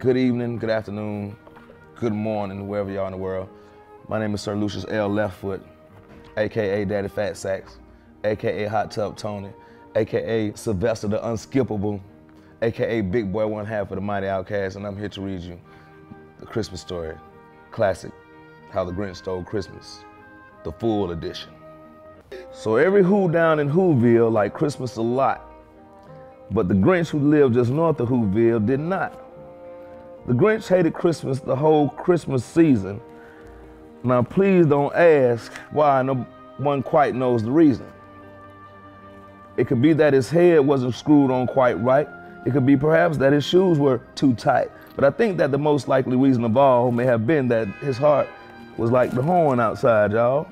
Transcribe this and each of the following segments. Good evening, good afternoon, good morning, wherever y'all in the world. My name is Sir Lucius L. Leftfoot, AKA Daddy Fat Sacks, AKA Hot Tub Tony, AKA Sylvester the Unskippable, AKA Big Boi, one half of the Mighty Outcast, and I'm here to read you the Christmas story, classic, How the Grinch Stole Christmas, the full edition. So every Who down in Whoville liked Christmas a lot, but the Grinch who lived just north of Whoville did not. The Grinch hated Christmas the whole Christmas season. Now please don't ask why, no one quite knows the reason. It could be that his head wasn't screwed on quite right. It could be perhaps that his shoes were too tight. But I think that the most likely reason of all may have been that his heart was like the horn outside, y'all.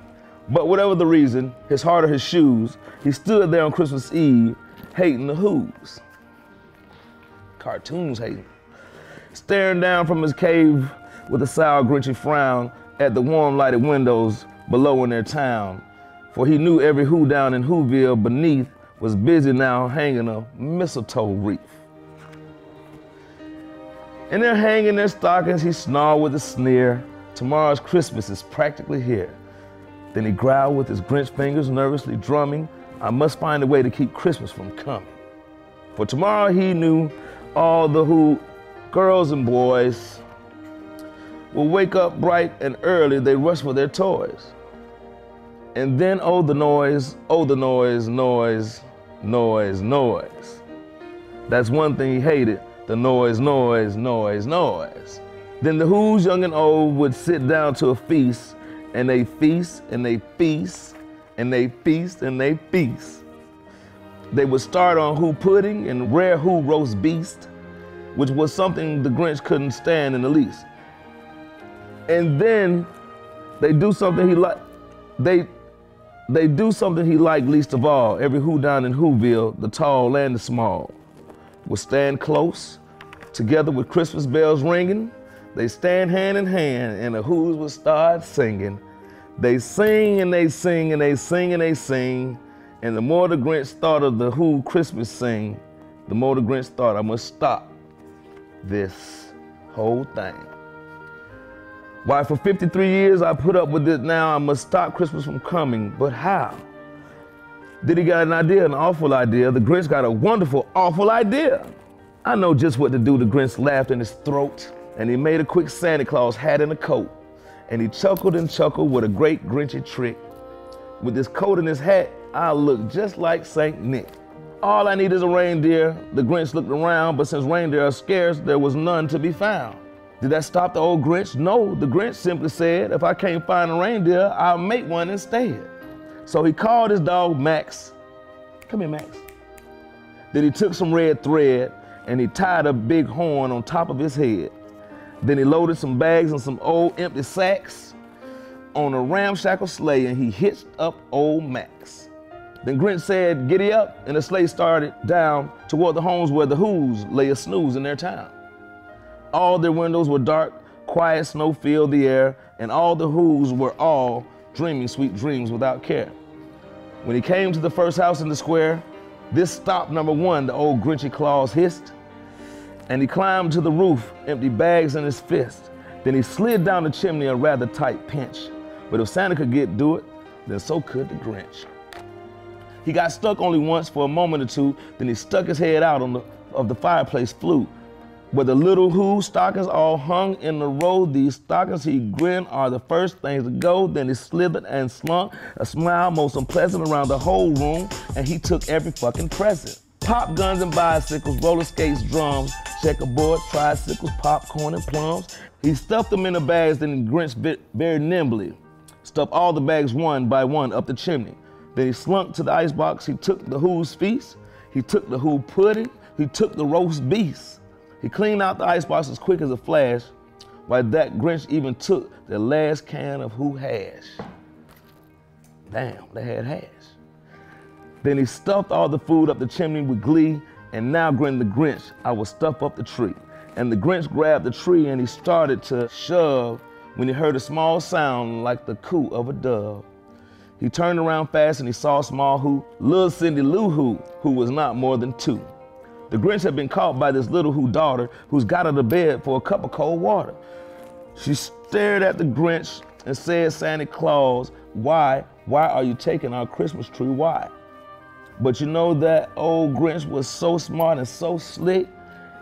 But whatever the reason, his heart or his shoes, he stood there on Christmas Eve hating the Who's. Cartoons hating. Staring down from his cave with a sour, grinchy frown at the warm, lighted windows below in their town. For he knew every Who down in Whoville beneath was busy now hanging a mistletoe wreath. And they're hanging their stockings, he snarled with a sneer. Tomorrow's Christmas is practically here. Then he growled with his Grinch fingers nervously drumming, I must find a way to keep Christmas from coming. For tomorrow he knew all the Who girls and boys will wake up bright and early, they rush for their toys. And then oh the noise, noise, noise, noise. That's one thing he hated, the noise, noise, noise, noise. Then the Who's young and old would sit down to a feast, and they feast, and they feast, and they feast, and they feast. They would start on Who pudding and rare Who roast beast, which was something the Grinch couldn't stand in the least. And then they do something he liked. They do something he liked least of all. Every Who down in Whoville, the tall and the small, would stand close, together with Christmas bells ringing. They stand hand in hand, and the Who's would start singing. They sing and they sing and they sing and they sing. And the more the Grinch thought of the Who Christmas sing, the more the Grinch thought, I must stop this whole thing. Why, for 53 years I put up with it, now I must stop Christmas from coming, but how? Did he got an idea, an awful idea? The Grinch got a wonderful, awful idea. I know just what to do, the Grinch laughed in his throat, and he made a quick Santa Claus hat and a coat, and he chuckled and chuckled with a great Grinchy trick. With this coat and his hat, I look just like Saint Nick. All I need is a reindeer. The Grinch looked around, but since reindeer are scarce, there was none to be found. Did that stop the old Grinch? No, the Grinch simply said, if I can't find a reindeer, I'll make one instead. So he called his dog Max. Come here, Max. Then he took some red thread and he tied a big horn on top of his head. Then he loaded some bags and some old empty sacks on a ramshackle sleigh and he hitched up old Max. Then Grinch said, giddy up, and the sleigh started down toward the homes where the Who's lay a snooze in their town. All their windows were dark, quiet snow filled the air, and all the Who's were all dreaming sweet dreams without care. When he came to the first house in the square, this stop number one, the old Grinchy Claus hissed, and he climbed to the roof, empty bags in his fist. Then he slid down the chimney a rather tight pinch. But if Santa could do it, then so could the Grinch. He got stuck only once for a moment or two, then he stuck his head out of the fireplace flue, where the little Who stockings all hung in the row. These stockings, he grinned, are the first things to go. Then he slithered and slunk, a smile most unpleasant around the whole room, and he took every fucking present. Pop guns and bicycles, roller skates, drums, checkerboard, tricycles, popcorn and plums. He stuffed them in the bags, then the Grinch very nimbly stuffed all the bags one by one up the chimney. Then he slunk to the icebox, he took the Who's feast, he took the Who pudding, he took the roast beast. He cleaned out the icebox as quick as a flash, while that Grinch even took the last can of Who hash. Damn, they had hash. Then he stuffed all the food up the chimney with glee, and now grinned the Grinch, I will stuff up the tree. And the Grinch grabbed the tree and he started to shove when he heard a small sound like the coo of a dove. He turned around fast and he saw small Who, little Cindy Lou Who was not more than two. The Grinch had been caught by this little Who daughter who's got out of bed for a cup of cold water. She stared at the Grinch and said, "Santa Claus, why are you taking our Christmas tree? Why?" But you know that old Grinch was so smart and so slick,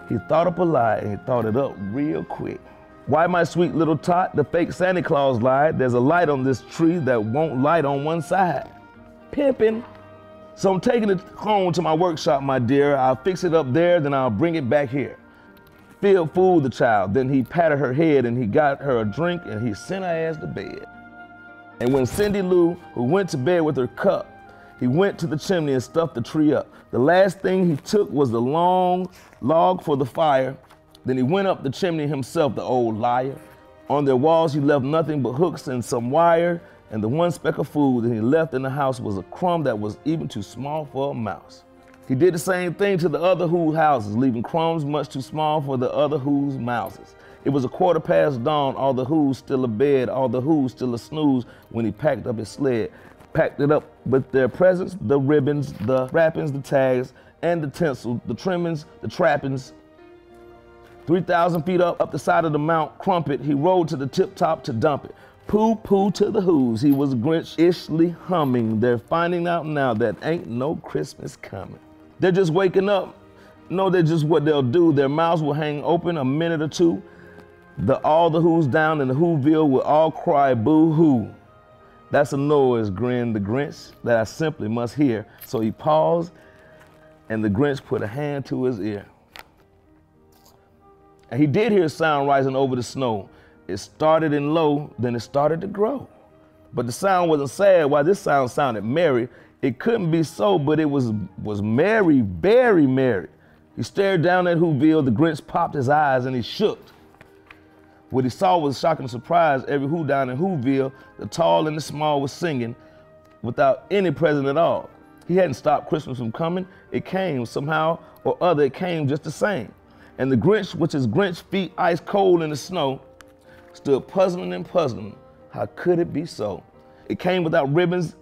he thought up a lie and he thought it up real quick. "Why, my sweet little tot," the fake Santa Claus lied, "there's a light on this tree that won't light on one side." Pimpin'. "So I'm taking it home to my workshop, my dear. I'll fix it up there, then I'll bring it back here." Phil fooled the child, then he patted her head and he got her a drink and he sent her ass to bed. And when Cindy Lou Who went to bed with her cup, he went to the chimney and stuffed the tree up. The last thing he took was the long log for the fire. Then he went up the chimney himself, the old liar. On their walls he left nothing but hooks and some wire, and the one speck of food that he left in the house was a crumb that was even too small for a mouse. He did the same thing to the other Who houses, leaving crumbs much too small for the other Who's mouses. It was 4:15 dawn, all the Who's still abed, all the Who's still a snooze, when he packed up his sled. Packed it up with their presents, the ribbons, the wrappings, the tags, and the tinsel, the trimmings, the trappings. 3,000 feet up the side of the Mount Crumpet, he rode to the tip top to dump it. Poo poo to the Who's, he was Grinch-ishly humming. They're finding out now that ain't no Christmas coming. They're just waking up. No, they're just what they'll do. Their mouths will hang open a minute or two. All the Who's down in the Whoville will all cry boo-hoo. That's a noise, grinned the Grinch, that I simply must hear. So he paused, and the Grinch put a hand to his ear. And he did hear a sound rising over the snow. It started in low, then it started to grow. But the sound wasn't sad, while this sound sounded merry. It couldn't be so, but it was merry, very merry. He stared down at Whoville, the Grinch popped his eyes, and he shook. What he saw was a shocking surprise. Every Who down in Whoville, the tall and the small, was singing without any present at all. He hadn't stopped Christmas from coming. It came somehow or other. It came just the same. And the Grinch, with his Grinch feet ice cold in the snow, stood puzzling and puzzling. How could it be so? It came without ribbons.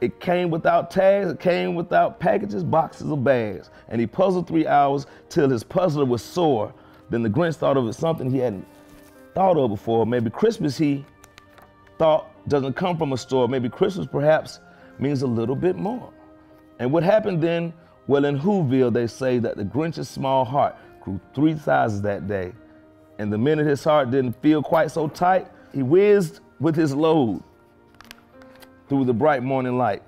It came without tags. It came without packages, boxes, or bags. And he puzzled 3 hours till his puzzler was sore. Then the Grinch thought of something he hadn't thought of before. Maybe Christmas, he thought, doesn't come from a store. Maybe Christmas perhaps means a little bit more. And what happened then? Well, in Whoville, they say that the Grinch's small heart grew 3 sizes that day. And the minute his heart didn't feel quite so tight, he whizzed with his load through the bright morning light.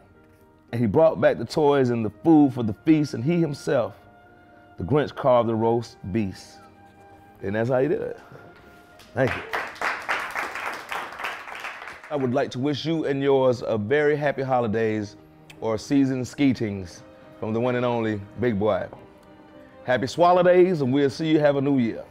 And he brought back the toys and the food for the feast, and he himself, the Grinch, carved the roast beast. And that's how he did it. Thank you. I would like to wish you and yours a very happy holidays or season skeetings from the one and only Big Boi. Happy swallow days, and we'll see you have a new year.